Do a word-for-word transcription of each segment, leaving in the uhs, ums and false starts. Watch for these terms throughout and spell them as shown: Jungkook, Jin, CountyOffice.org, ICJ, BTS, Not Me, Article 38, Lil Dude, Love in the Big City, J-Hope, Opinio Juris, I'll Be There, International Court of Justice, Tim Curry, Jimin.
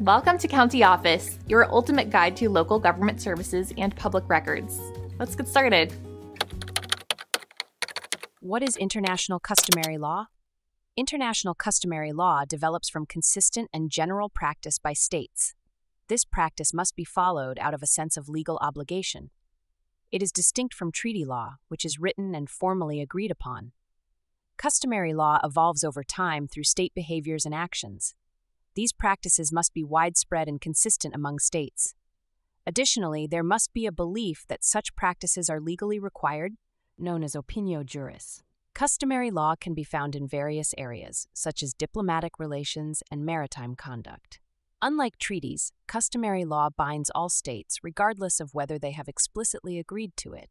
Welcome to County Office, your ultimate guide to local government services and public records. Let's get started. What is international customary law? International customary law develops from consistent and general practice by states. This practice must be followed out of a sense of legal obligation. It is distinct from treaty law, which is written and formally agreed upon. Customary law evolves over time through state behaviors and actions. These practices must be widespread and consistent among states. Additionally, there must be a belief that such practices are legally required, known as opinio juris. Customary law can be found in various areas, such as diplomatic relations and maritime conduct. Unlike treaties, customary law binds all states, regardless of whether they have explicitly agreed to it.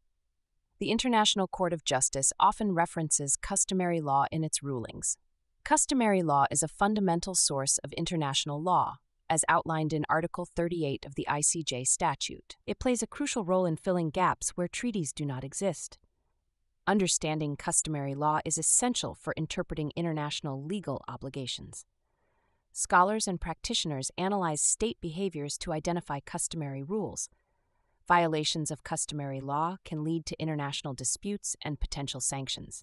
The International Court of Justice often references customary law in its rulings. Customary law is a fundamental source of international law, as outlined in Article thirty-eight of the I C J statute. It plays a crucial role in filling gaps where treaties do not exist. Understanding customary law is essential for interpreting international legal obligations. Scholars and practitioners analyze state behaviors to identify customary rules. Violations of customary law can lead to international disputes and potential sanctions.